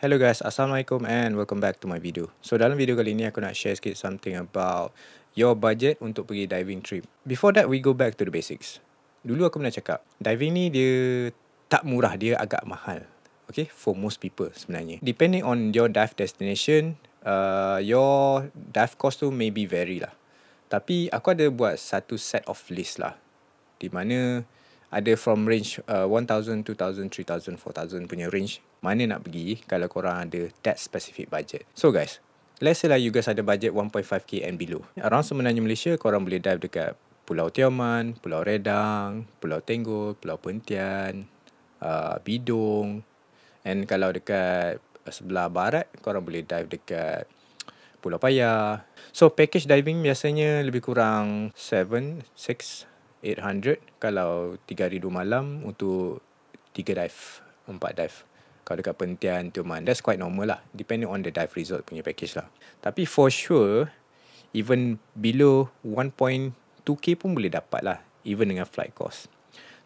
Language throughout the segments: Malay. Hello guys, Assalamualaikum and welcome back to my video. So dalam video kali ni aku nak share sikit something about your budget untuk pergi diving trip. Before that, we go back to the basics. Dulu aku pernah cakap, diving ni dia tak murah, dia agak mahal. Okay, for most people sebenarnya. Depending on your dive destination, your dive cost tu maybe vary lah. Tapi aku ada buat satu set of list lah, di mana ada from range 1,000, 2,000, 3,000, 4,000 punya range. Mana nak pergi kalau korang ada that specific budget. So guys, let's say lah you guys ada budget 1.5k and below. Around semenanjung Malaysia, korang boleh dive dekat Pulau Tioman, Pulau Redang, Pulau Tenggol, Pulau Pentian, Bidong. And kalau dekat sebelah barat, korang boleh dive dekat Pulau Payah. So package diving biasanya lebih kurang 7, 6, 800 kalau 3 hari 2 malam untuk 3 dive, 4 dive. Kalau dekat Perhentian, Tulamben, that's quite normal lah. Depending on the dive resort punya package lah. Tapi for sure, even below 1.2k pun boleh dapat lah, even dengan flight cost.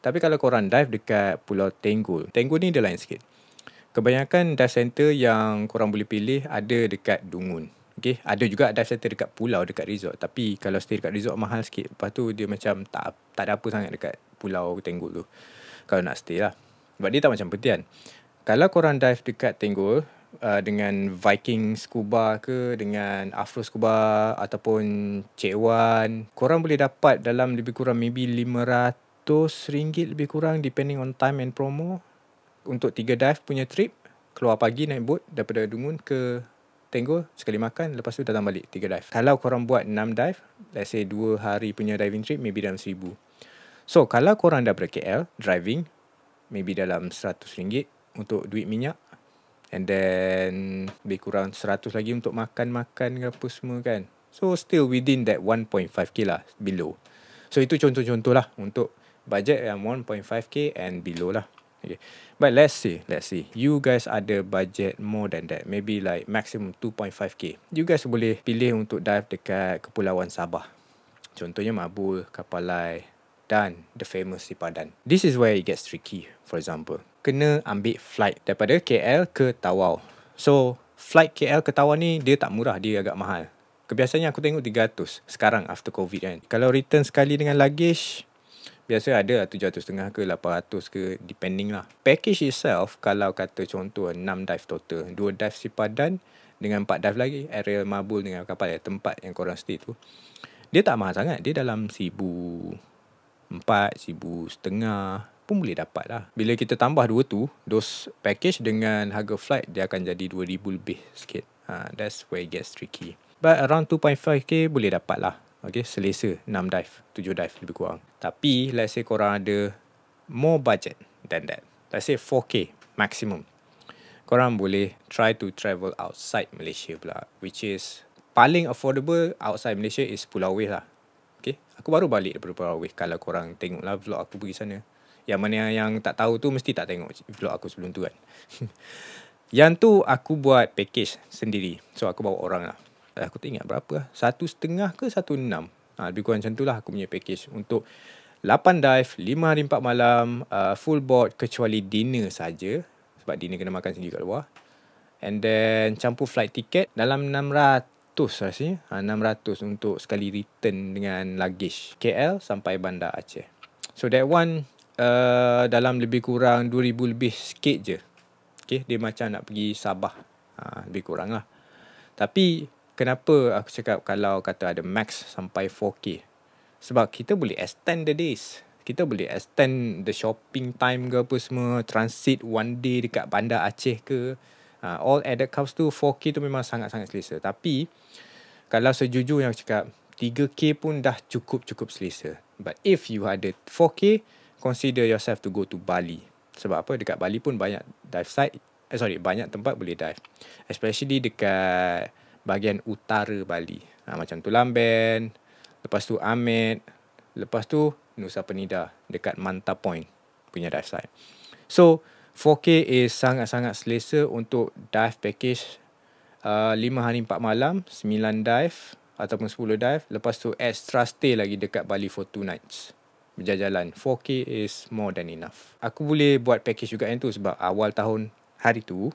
Tapi kalau korang dive dekat Pulau Tenggol, Tenggol ni dia lain sikit. Kebanyakan dive center yang korang boleh pilih ada dekat Dungun. Okay, ada juga dive center dekat pulau, dekat resort. Tapi kalau stay dekat resort mahal sikit. Lepas tu dia macam tak ada apa sangat dekat Pulau Tenggol tu, kalau nak stay lah. Sebab dia tak macam Perhentian. Kalau korang dive dekat Tenggol dengan Viking Scuba ke, dengan Afro Scuba ataupun Cik Wan, korang boleh dapat dalam lebih kurang maybe RM500 lebih kurang, depending on time and promo, untuk 3 dive punya trip. Keluar pagi naik boat daripada Dungun ke Tenggol, sekali makan, lepas tu datang balik 3 dive. Kalau korang buat 6 dive, let's say 2 hari punya diving trip, maybe dalam RM1,000. So kalau korang daripada KL driving, maybe dalam RM100 untuk duit minyak, and then lebih kurang RM100 lagi untuk makan-makan ke apa semua kan. So still within that 1.5k lah, below. So itu contoh-contoh lah untuk budget yang 1.5k and below lah. Okay. But let's see, you guys ada budget more than that, maybe like maximum 2.5k. You guys boleh pilih untuk dive dekat Kepulauan Sabah, contohnya Mabul, Kapalai dan the famous Sipadan. This is where it gets tricky. For example, kena ambil flight daripada KL ke Tawau. So flight KL ke Tawau ni dia tak murah, dia agak mahal. Kebiasaannya aku tengok 300 sekarang after COVID kan. Kalau return sekali dengan luggage, biasa ada lah 750 ke 800 ke, depending lah. Package itself, kalau kata contoh 6 dive total, 2 dive Sipadan dengan 4 dive lagi aerial Mabul dengan kapal, tempat yang korang stay tu, dia tak mahal sangat. Dia dalam 1,400, 1,500 pun boleh dapat lah. Bila kita tambah dua tu, those package dengan harga flight, dia akan jadi 2,000 lebih sikit. That's where it gets tricky. But around 2.5k boleh dapat lah. Okay, selesa 6 dive, 7 dive lebih kurang. Tapi let's say korang ada more budget than that, let's say 4k maximum, korang boleh try to travel outside Malaysia pula. Which is paling affordable outside Malaysia is Pulau Weh lah. Okay, aku baru balik daripada Pulau Weh. Kalau korang tengok lah vlog aku pergi sana. Yang mana yang tak tahu tu mesti tak tengok vlog aku sebelum tu kan. Yang tu aku buat package sendiri. So aku bawa orang lah. Aku tak ingat berapa lah, 1,500 ke 1,600. Lebih kurang macam tu lah aku punya package untuk 8 dive, 5 hari 4 malam, full board kecuali dinner saja, sebab dinner kena makan sendiri kat luar. And then campur flight ticket dalam 600 rasanya, 600 untuk sekali return dengan luggage KL sampai Bandar Aceh. So that one dalam lebih kurang 2,000 lebih sikit je. Okay, dia macam nak pergi Sabah, lebih kurang lah. Tapi kenapa aku cakap kalau kata ada max sampai 4k? Sebab kita boleh extend the days, kita boleh extend the shopping time ke apa semua, transit one day dekat Bandar Aceh ke, all added cost tu 4k tu memang sangat-sangat selesa. Tapi kalau sejujurnya aku cakap 3k pun dah cukup-cukup selesa. But if you ada 4k, consider yourself to go to Bali. Sebab apa? Dekat Bali pun banyak dive site, banyak tempat boleh dive, especially dekat bahagian utara Bali, macam Tulamben, lepas tu Amed, lepas tu Nusa Penida dekat Manta Point punya dive site. So 4k is sangat-sangat selesa untuk dive package 5 hari 4 malam, 9 dive ataupun 10 dive, lepas tu extra stay lagi dekat Bali for 2 nights berjalan-jalan. 4k is more than enough. Aku boleh buat package juga yang tu sebab awal tahun hari tu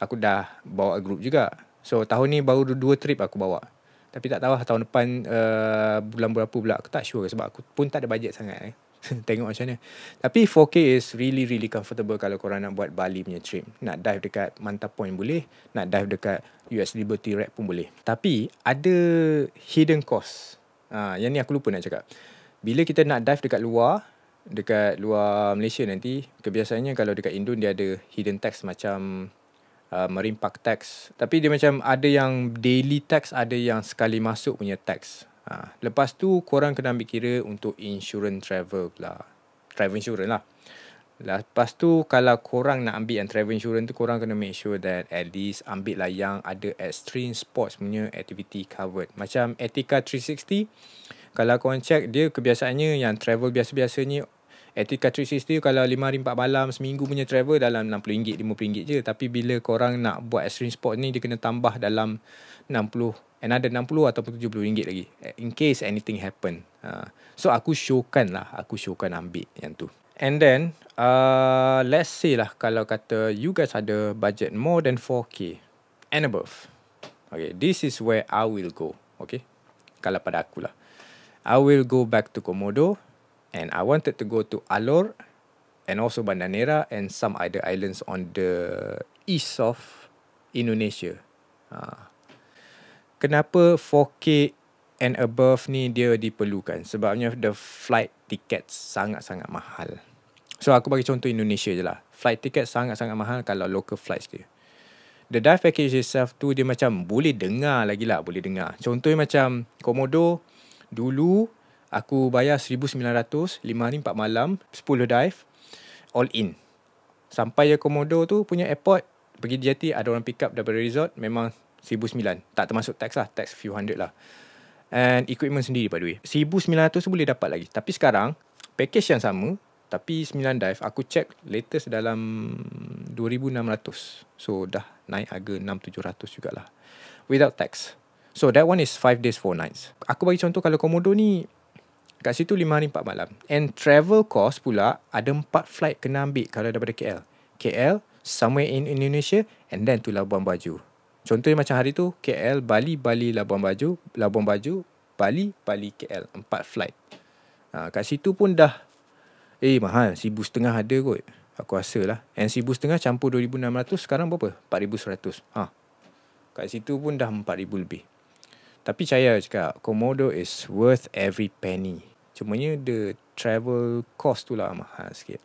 aku dah bawa group juga. So tahun ni baru 2 trip aku bawa. Tapi tak tahu tahun depan bulan berapa pula. Aku tak sure sebab aku pun tak ada bajet sangat. Tengok macam mana. Tapi 4K is really comfortable kalau korang nak buat Bali punya trip. Nak dive dekat Manta Point boleh. Nak dive dekat US Liberty Reef pun boleh. Tapi ada hidden cost. Yang ni aku lupa nak cakap. Bila kita nak dive dekat luar Malaysia nanti, kebiasaannya kalau dekat Indon dia ada hidden tax macam... marine park tax. Tapi dia macam ada yang daily tax, ada yang sekali masuk punya tax. Lepas tu korang kena ambil kira untuk insurance travel pula. Travel insurance lah. Lepas tu kalau korang nak ambil yang travel insurance tu, korang kena make sure that at least ambil lah yang ada extreme sports punya activity covered. Macam Etika 360, kalau korang check dia kebiasaannya yang travel biasa-biasanya Etika 360 kalau 5 hari 4 malam seminggu punya travel dalam RM60, RM50 je. Tapi bila korang nak buat extreme sport ni, dia kena tambah dalam 60, another 60 ataupun RM70 lagi, in case anything happen. So aku syorkan ambil yang tu. And then let's say lah kalau kata you guys ada budget more than 4K and above, okay, this is where I will go. Okay, kalau pada aku lah, I will go back to Komodo. And I wanted to go to Alor and also Bandar Nera and some other islands on the east of Indonesia. Kenapa 4K and above ni dia diperlukan? Sebabnya the flight tickets sangat-sangat mahal. So aku bagi contoh Indonesia je lah. Flight ticket sangat-sangat mahal kalau local flights dia. The dive package itself tu dia macam boleh dengar lagi lah. Boleh dengar. Contohnya macam Komodo dulu, aku bayar $1,900, 5 hari 4 malam, 10 dive, all in. Sampai je Komodo tu punya airport, pergi jeti, ada orang pick up daripada resort, memang $1,900. Tak termasuk tax lah, tax few hundred lah. And equipment sendiri by the way. $1,900 tu boleh dapat lagi. Tapi sekarang, package yang sama, tapi 9 dive, aku check latest dalam $2,600. So dah naik harga $6,700 jugalah. Without tax. So that one is 5 days 4 nights. Aku bagi contoh kalau Komodo ni, kat situ 5 hari 4 malam. And travel cost pula ada 4 flight kena ambil kalau daripada KL. KL, somewhere in Indonesia and then to Labuan Bajo. Contohnya macam hari tu, KL, Bali, Bali, Labuan Bajo, Labuan Bajo, Bali, Bali, KL. 4 flight. Kat situ pun dah, mahal. $1,500 ada kot. Aku rasa lah. And $1,500 campur $2,600 sekarang berapa? $4,100. Kat situ pun dah $4,000 lebih. Tapi saya cakap, Komodo is worth every penny. Cumanya the travel cost tu lah mahal sikit.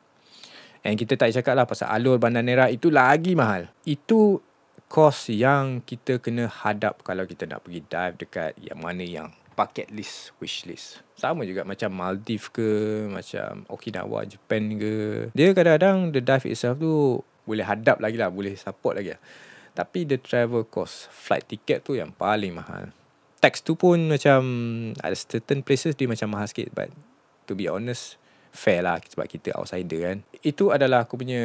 And kita tak cakap lah pasal Alor Bandar Nera itu lagi mahal. Itu cost yang kita kena hadap kalau kita nak pergi dive dekat yang mana yang bucket list, wish list. Sama juga macam Maldives ke, macam Okinawa, Japan ke. Dia kadang-kadang the dive itself tu boleh hadap lagi lah, boleh support lagi lah. Tapi the travel cost, flight ticket tu yang paling mahal. Tax tu pun macam ada certain places dia macam mahal sikit, but to be honest fair lah sebab kita outsider kan. Itu adalah aku punya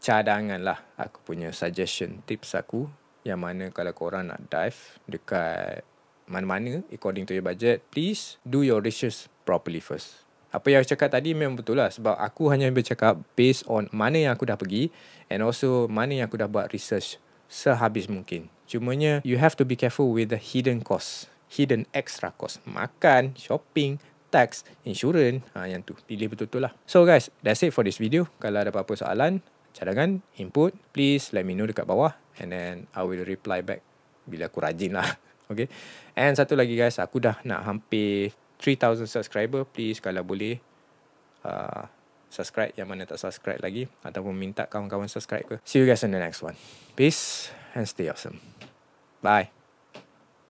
cadangan lah, aku punya suggestion, tips aku yang mana kalau korang nak dive dekat mana-mana according to your budget, please do your research properly first. Apa yang aku cakap tadi memang betul lah sebab aku hanya bercakap based on mana yang aku dah pergi and also mana yang aku dah buat research sehabis mungkin. Cumanya you have to be careful with the hidden cost, hidden extra cost. Makan, shopping, tax, insurans, yang tu. Pilih betul-betul lah. So guys, that's it for this video. Kalau ada apa-apa soalan, cadangan, input, please let me know dekat bawah and then I will reply back bila aku rajin lah. Okay. And satu lagi guys, aku dah nak hampir 3,000 subscriber. Please kalau boleh subscribe, yang mana tak subscribe lagi, ataupun minta kawan-kawan subscribe ke. See you guys in the next one. Peace and stay awesome. Bye.